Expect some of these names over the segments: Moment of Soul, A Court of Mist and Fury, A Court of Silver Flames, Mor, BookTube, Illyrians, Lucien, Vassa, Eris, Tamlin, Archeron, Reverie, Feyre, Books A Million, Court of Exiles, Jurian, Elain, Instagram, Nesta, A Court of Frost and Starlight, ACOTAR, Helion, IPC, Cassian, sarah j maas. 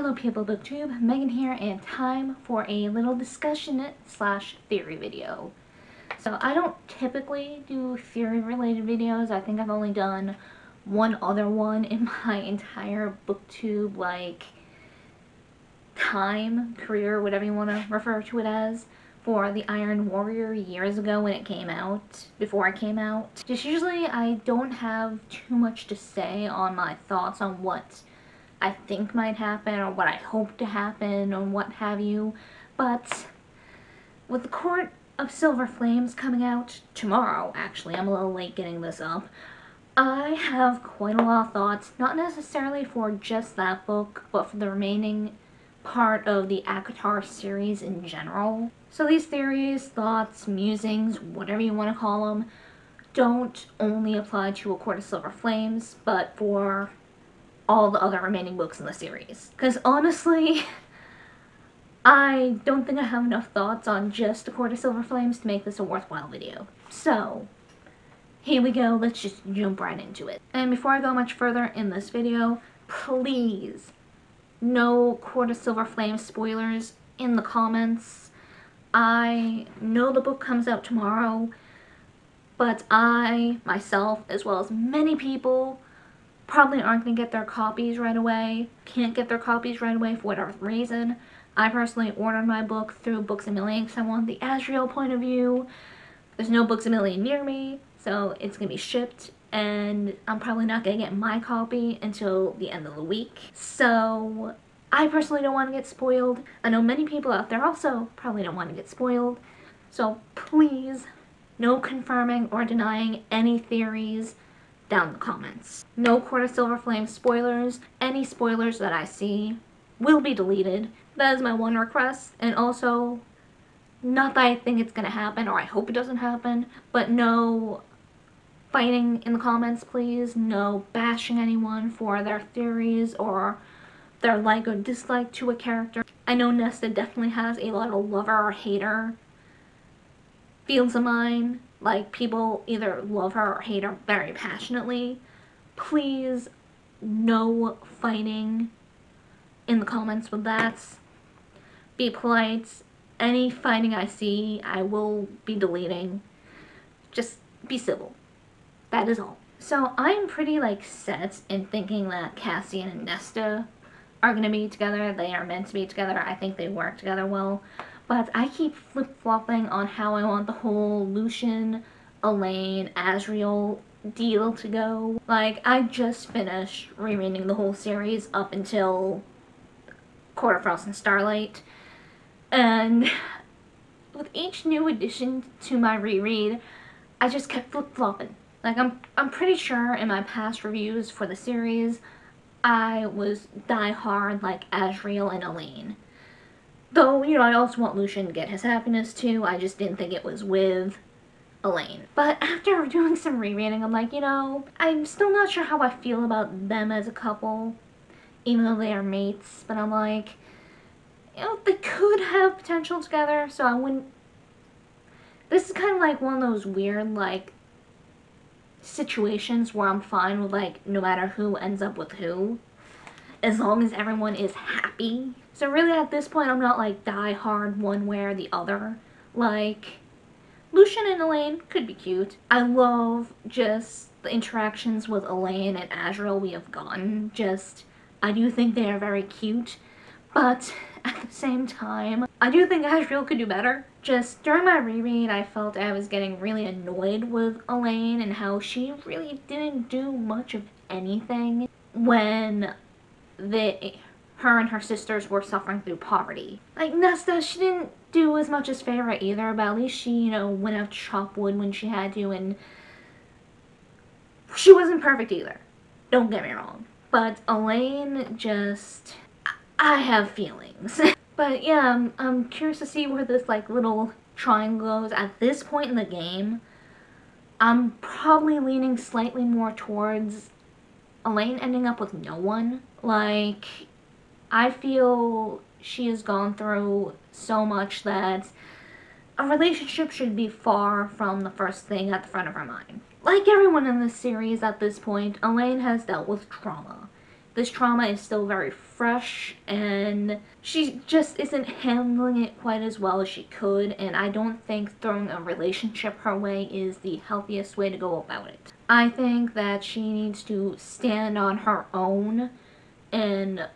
Hello people, BookTube, Megan here, and time for a little discussion slash theory video. So I don't typically do theory related videos. I think I've only done one other one in my entire BookTube like time, career, whatever you want to refer to it as, for the Iron Warrior years ago when it came out, before it came out. Just usually I don't have too much to say on my thoughts on what I think might happen or what I hope to happen or what have you, but with the Court of Silver Flames coming out tomorrow, actually, I'm a little late getting this up, I have quite a lot of thoughts, not necessarily for just that book, but for the remaining part of the ACOTAR series in general. So these theories, thoughts, musings, whatever you want to call them, don't only apply to A Court of Silver Flames, but for all the other remaining books in the series. Because honestly, I don't think I have enough thoughts on just A Court of Silver Flames to make this a worthwhile video. So here we go, let's just jump right into it. And before I go much further in this video, please, no Court of Silver Flames spoilers in the comments. I know the book comes out tomorrow, but I, myself, as well as many people, probably aren't going to get their copies right away, can't get their copies right away for whatever reason. I personally ordered my book through Books A Million because I want the Azriel point of view. There's no Books A Million near me, so it's going to be shipped, and I'm probably not going to get my copy until the end of the week. So I personally don't want to get spoiled. I know many people out there also probably don't want to get spoiled. So please, no confirming or denying any theories down in the comments. No Court of Silver Flames spoilers. Any spoilers that I see will be deleted. That is my one request, and also, not that I think it's gonna happen or I hope it doesn't happen, but no fighting in the comments please, no bashing anyone for their theories or their like or dislike to a character. I know Nesta definitely has a lot of lover or hater feelings of mine. Like, people either love her or hate her very passionately. Please, no fighting in the comments with that. Be polite. Any fighting I see, I will be deleting. Just be civil. That is all. So I'm pretty, like, set in thinking that Cassian and Nesta are gonna be together. They are meant to be together. I think they work together well. But I keep flip-flopping on how I want the whole Lucien, Elain, Azriel deal to go. Like, I just finished rereading the whole series up until Court of Frost and Starlight. And with each new addition to my reread, I just kept flip-flopping. Like, I'm pretty sure in my past reviews for the series, I was die-hard like Azriel and Elain. Though, you know, I also want Lucien to get his happiness too, I just didn't think it was with Elain. But after doing some rereading, I'm like, you know, I'm still not sure how I feel about them as a couple, even though they are mates, but I'm like, you know, they could have potential together, so I wouldn't... This is kind of like one of those weird, like, situations where I'm fine with, like, no matter who ends up with who, as long as everyone is happy. So really at this point I'm not like die hard one way or the other. Like, Lucien and Elain could be cute. I love just the interactions with Elain and Azriel we have gotten. Just, I do think they are very cute, but at the same time, I do think Azriel could do better. Just during my reread I felt I was getting really annoyed with Elain and how she really didn't do much of anything when her and her sisters were suffering through poverty. Like, Nesta, she didn't do as much as Feyre either, but at least she, you know, went out to chop wood when she had to, and she wasn't perfect either. Don't get me wrong. But Elain just... I have feelings. But yeah, I'm curious to see where this, like, little triangle goes. At this point in the game, I'm probably leaning slightly more towards Elain ending up with no one. Like, I feel she has gone through so much that a relationship should be far from the first thing at the front of her mind. Like everyone in this series at this point, Elain has dealt with trauma. This trauma is still very fresh and she just isn't handling it quite as well as she could, and I don't think throwing a relationship her way is the healthiest way to go about it. I think that she needs to stand on her own and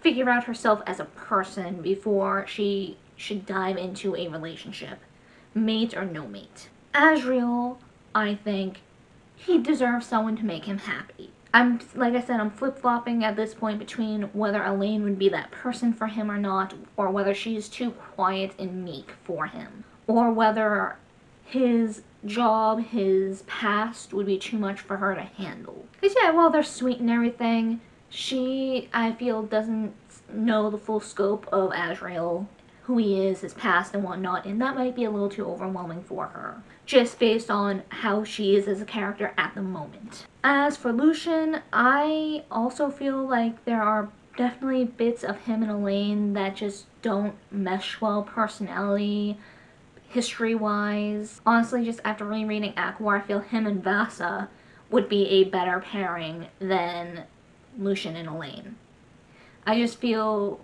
figure out herself as a person before she should dive into a relationship, mate or no mate. Azriel, I think he deserves someone to make him happy. Like I said, I'm flip-flopping at this point between whether Elain would be that person for him or not, or whether she's too quiet and meek for him, or whether his job, his past would be too much for her to handle. Because yeah, while they're sweet and everything, she, I feel, doesn't know the full scope of Azriel, who he is, his past and whatnot, and that might be a little too overwhelming for her, just based on how she is as a character at the moment. As for Lucien, I also feel like there are definitely bits of him and Elain that just don't mesh well personality, history-wise. Honestly, just after rereading A Court, I feel him and Vassa would be a better pairing than Lucien and Elain. I just feel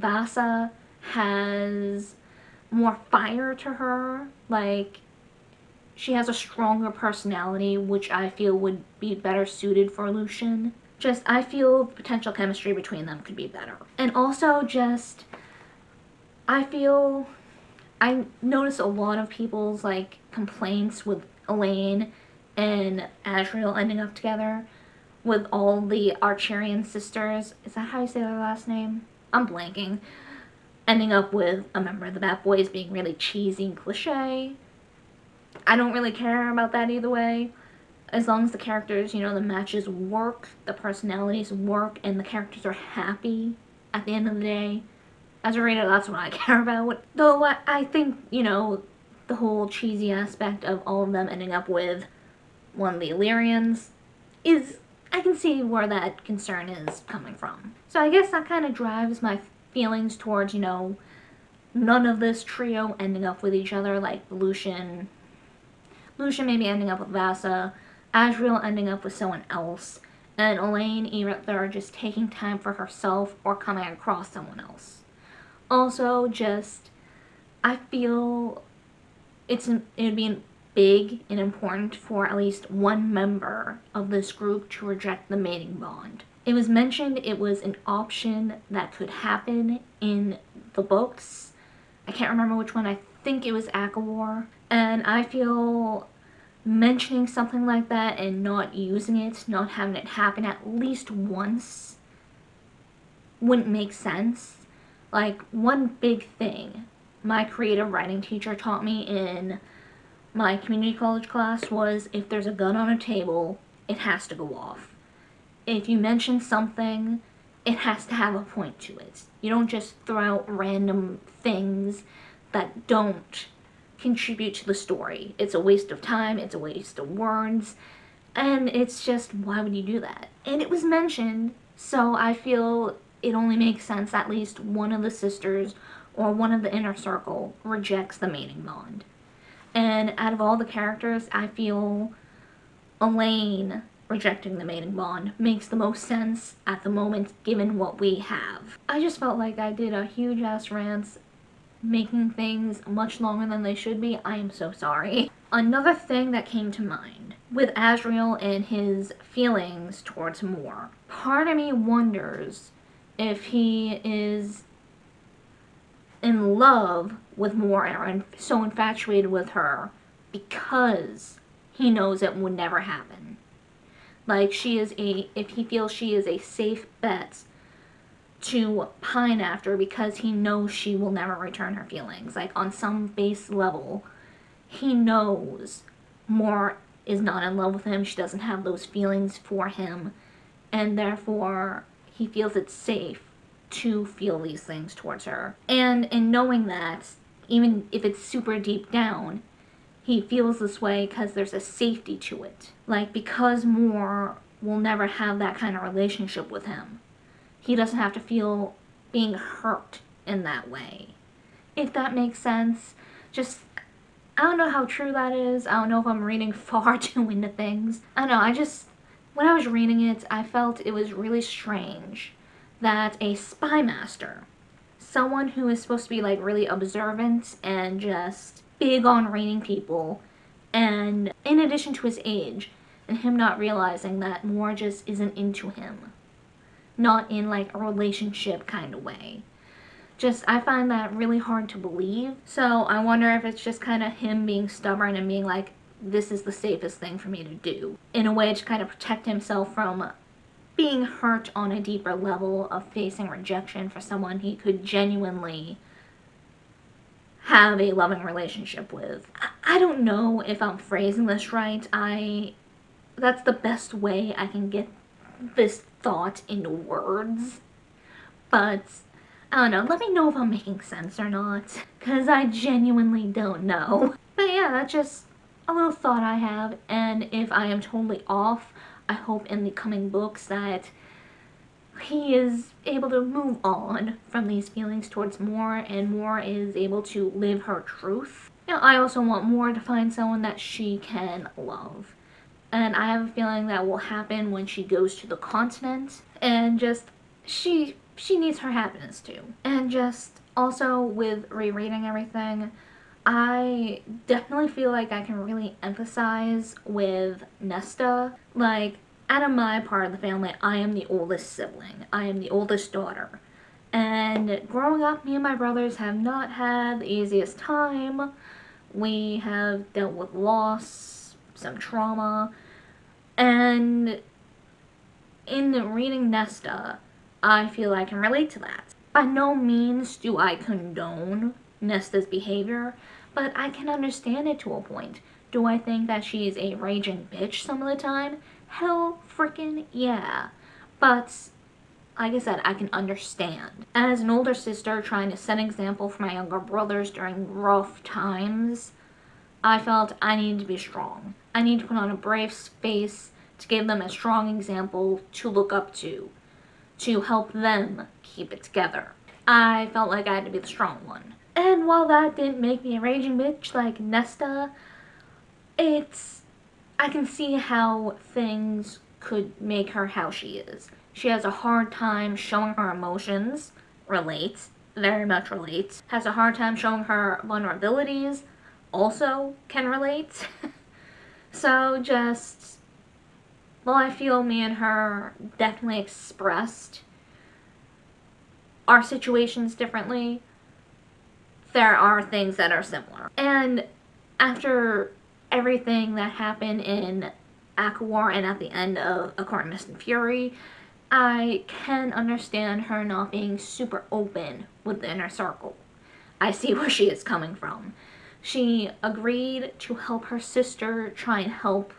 Vassa has more fire to her, like she has a stronger personality, which I feel would be better suited for Lucien. Just, I feel potential chemistry between them could be better. And also just, I notice a lot of people's like complaints with Elain and Azriel ending up together with all the Archeron sisters. Is that how you say their last name? I'm blanking. Ending up with a member of the Bat Boys being really cheesy and cliche. I don't really care about that either way. As long as the characters, you know, the matches work, the personalities work, and the characters are happy at the end of the day. As a reader, that's what I care about. Though I think, you know, the whole cheesy aspect of all of them ending up with one of the Illyrians is, I can see where that concern is coming from. So I guess that kind of drives my feelings towards, you know, none of this trio ending up with each other, like Lucien maybe ending up with Vassa, Azriel ending up with someone else, and Elain either just taking time for herself or coming across someone else. Also, just, I feel it'd be big and important for at least one member of this group to reject the mating bond. It was mentioned it was an option that could happen in the books. I can't remember which one. I think it was Akawar. And I feel mentioning something like that and not using it, not having it happen at least once, wouldn't make sense. Like, one big thing my creative writing teacher taught me in my community college class was if there's a gun on a table, it has to go off. If you mention something, it has to have a point to it. You don't just throw out random things that don't contribute to the story. It's a waste of time, it's a waste of words, and it's just, why would you do that? And it was mentioned, so I feel it only makes sense at least one of the sisters or one of the inner circle rejects the mating bond. And out of all the characters, I feel Elain rejecting the mating bond makes the most sense at the moment given what we have. I just felt like I did a huge ass rant making things much longer than they should be. I am so sorry. Another thing that came to mind with Azriel and his feelings towards Mor. Part of me wonders if he is in love with Mor and so infatuated with her because he knows it would never happen. Like, if he feels she is a safe bet to pine after because he knows she will never return her feelings. Like, on some base level, he knows Mor is not in love with him, she doesn't have those feelings for him, and therefore he feels it's safe to feel these things towards her. And in knowing that, even if it's super deep down, he feels this way because there's a safety to it. Like, because Mor will never have that kind of relationship with him, he doesn't have to feel being hurt in that way. If that makes sense. Just, I don't know how true that is. I don't know if I'm reading far too into things. I don't know, I just When I was reading it, I felt it was really strange that a spy master, someone who is supposed to be like really observant and just big on reading people, and in addition to his age, and him not realizing that Mor just isn't into him. Not in like a relationship kind of way. Just, I find that really hard to believe. So I wonder if it's just kind of him being stubborn and being like, this is the safest thing for me to do. In a way to kind of protect himself from being hurt on a deeper level of facing rejection for someone he could genuinely have a loving relationship with. I don't know if I'm phrasing this right. That's the best way I can get this thought into words, but I don't know, let me know if I'm making sense or not, because I genuinely don't know. But yeah, that's just a little thought I have, and if I am totally off, I hope in the coming books that he is able to move on from these feelings towards Mor, and Mor is able to live her truth. You know, I also want Mor to find someone that she can love. And I have a feeling that will happen when she goes to the continent, and just, she needs her happiness too. And just, also with rereading everything, I definitely feel like I can really emphasize with Nesta. Like, out of my part of the family, I am the oldest sibling. I am the oldest daughter. And growing up, me and my brothers have not had the easiest time. We have dealt with loss, some trauma, and in reading Nesta, I feel I can relate to that. By no means do I condone Nesta's behavior, but I can understand it to a point. Do I think that she is a raging bitch some of the time? Hell freaking yeah. But like I said, I can understand. As an older sister trying to set an example for my younger brothers during rough times, I felt I needed to be strong. I need to put on a brave face to give them a strong example to look up to help them keep it together. I felt like I had to be the strong one. And while that didn't make me a raging bitch like Nesta, I can see how things could make her how she is. She has a hard time showing her emotions, relates, very much relates, has a hard time showing her vulnerabilities, also can relate. So just, well, I feel me and her definitely expressed our situations differently. There are things that are similar. And after everything that happened in Aquar and at the end of A Court of Mist and Fury, I can understand her not being super open with the inner circle. I see where she is coming from. She agreed to help her sister try and help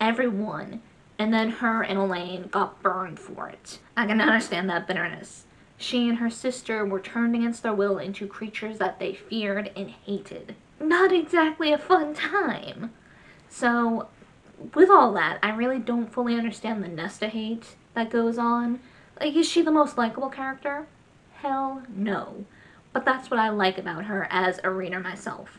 everyone, and then her and Elain got burned for it. I can understand that bitterness. She and her sister were turned against their will into creatures that they feared and hated. Not exactly a fun time. So with all that, I really don't fully understand the Nesta hate that goes on. Like, is she the most likable character? Hell no. But that's what I like about her as a reader myself.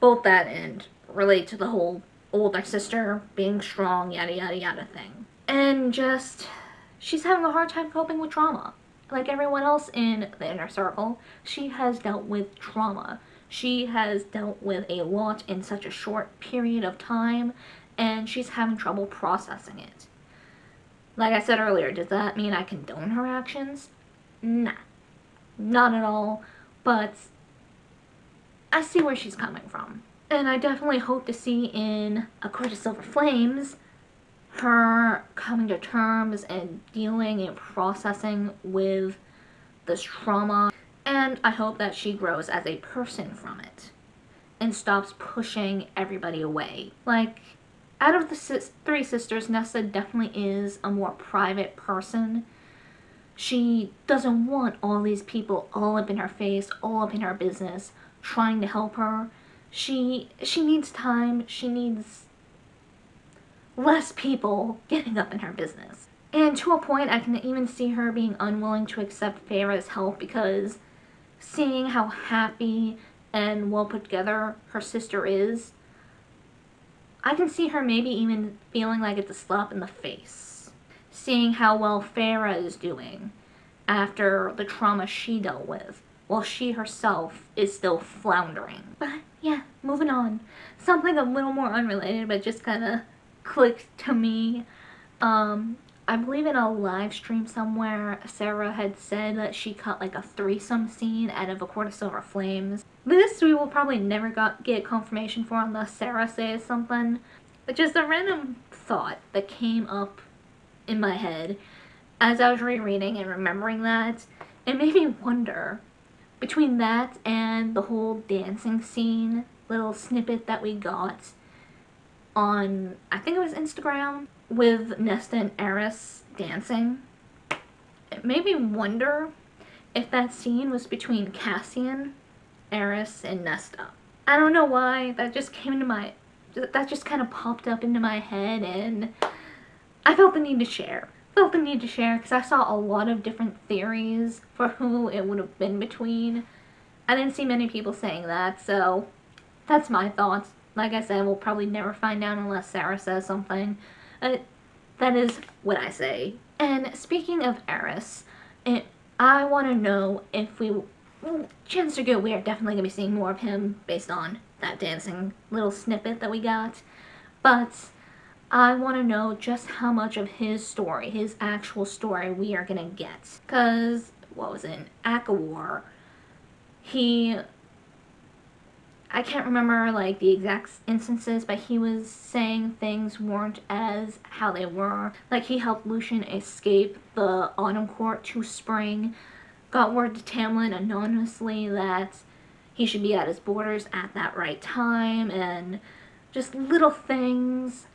Both that and relate to the whole older sister being strong, yada yada yada thing. And just, she's having a hard time coping with trauma. Like everyone else in the inner circle, she has dealt with trauma. She has dealt with a lot in such a short period of time, and she's having trouble processing it. Like I said earlier, does that mean I condone her actions? Nah. Not at all, but I see where she's coming from. And I definitely hope to see in A Court of Silver Flames her coming to terms and dealing and processing with this trauma. And I hope that she grows as a person from it and stops pushing everybody away. Like, out of the three sisters, Nesta definitely is a more private person. She doesn't want all these people all up in her face, all up in her business, trying to help her. She needs time. She needs less people getting up in her business. And to a point, I can even see her being unwilling to accept Feyre's help, because seeing how happy and well put together her sister is, I can see her maybe even feeling like it's a slap in the face, seeing how well Feyre is doing after the trauma she dealt with, while she herself is still floundering. But yeah, moving on. Something a little more unrelated, but just kind of clicked to me. I believe in a live stream somewhere, Sarah had said that she cut like a threesome scene out of A Court of Silver Flames. This we will probably never get confirmation for unless Sarah says something. But just a random thought that came up in my head as I was rereading and remembering that. It made me wonder, between that and the whole dancing scene, little snippet that we got on, I think it was Instagram, with Nesta and Eris dancing, it made me wonder if that scene was between Cassian, Eris, and Nesta. I don't know why, that just came into my, that just kind of popped up into my head, and I felt the need to share. Felt the need to share because I saw a lot of different theories for who it would have been between. I didn't see many people saying that, so that's my thoughts. Like I said, we'll probably never find out unless Sarah says something. That is what I say. And speaking of Eris, I want to know if we... Well, chances are good we are definitely going to be seeing more of him based on that dancing little snippet that we got. But I want to know just how much of his story, his actual story, we are going to get. Because, what was it, in Akawar, he... I can't remember like the exact instances, but he was saying things weren't as how they were. Like he helped Lucien escape the Autumn Court to Spring, got word to Tamlin anonymously that he should be at his borders at that right time, and just little things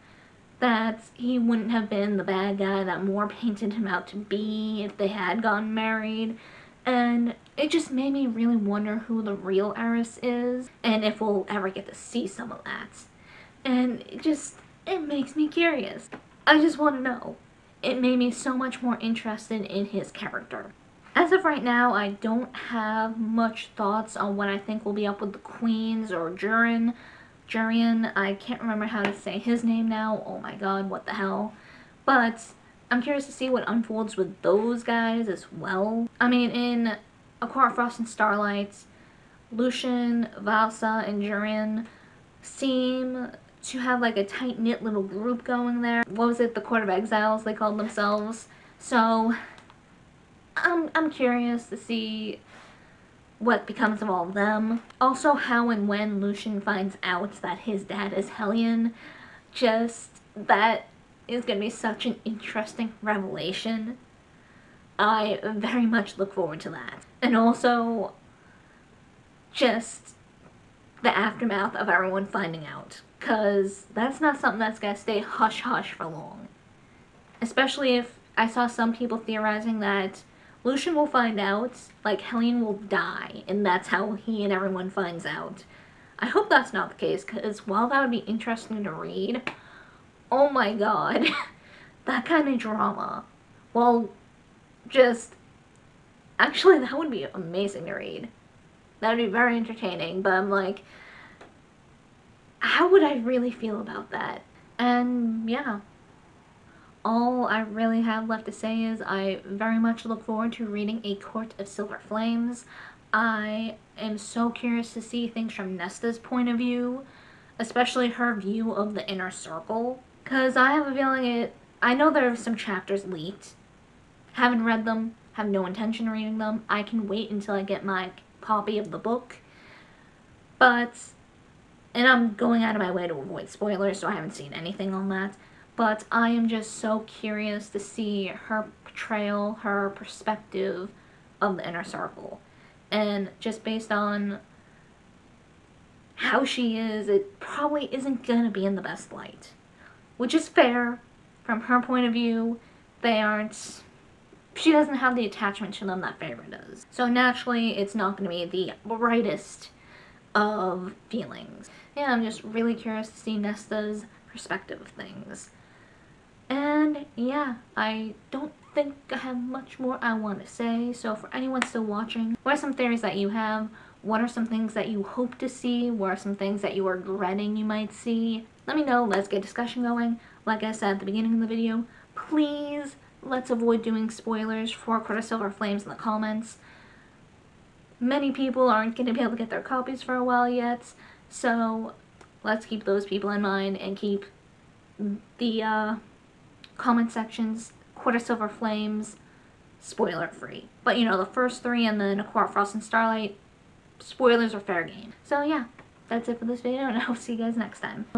that he wouldn't have been the bad guy that Mor painted him out to be if they had gotten married. And it just made me really wonder who the real Eris is, and if we'll ever get to see some of that. And it makes me curious. I just want to know. It made me so much more interested in his character. As of right now, I don't have much thoughts on what I think will be up with the Queens or Jurian. Jurian, I can't remember how to say his name now. Oh my god, what the hell. But I'm curious to see what unfolds with those guys as well. I mean, in A Court of Frost and Starlight, Lucien, Vassa, and Jurian seem to have like a tight-knit little group going there. What was it? The Court of Exiles, they called themselves. So, I'm curious to see what becomes of all of them. Also, how and when Lucien finds out that his dad is Helion. Just that... is going to be such an interesting revelation. I very much look forward to that. And also, just the aftermath of everyone finding out. Because that's not something that's going to stay hush-hush for long. Especially if I saw some people theorizing that Lucien will find out, like Helion will die, and that's how he and everyone finds out. I hope that's not the case, because while that would be interesting to read, oh my god, that kind of drama. Well, just, actually that would be amazing to read. That would be very entertaining, but I'm like, how would I really feel about that? And yeah, all I really have left to say is I very much look forward to reading A Court of Silver Flames. I am so curious to see things from Nesta's point of view, especially her view of the Inner Circle. Because I have a feeling I know there are some chapters leaked. Haven't read them. Have no intention of reading them. I can wait until I get my copy of the book. But... and I'm going out of my way to avoid spoilers, so I haven't seen anything on that. But I am just so curious to see her portrayal, her perspective of the Inner Circle. And just based on how she is, it probably isn't gonna be in the best light. Which is fair. From her point of view, they aren't... she doesn't have the attachment to them that Feyre does. So naturally, it's not gonna be the brightest of feelings. Yeah, I'm just really curious to see Nesta's perspective of things. And yeah, I don't think I have much more I want to say. So for anyone still watching, what are some theories that you have? What are some things that you hope to see? What are some things that you are regretting you might see? Let me know. Let's get discussion going. Like I said at the beginning of the video, please let's avoid doing spoilers for A Court of Silver Flames in the comments. Many people aren't going to be able to get their copies for a while yet, so let's keep those people in mind and keep the comment sections Court of Silver Flames spoiler free. But you know, the first three and then A Court of Frost and Starlight, spoilers are fair game. So yeah, that's it for this video, and I will see you guys next time.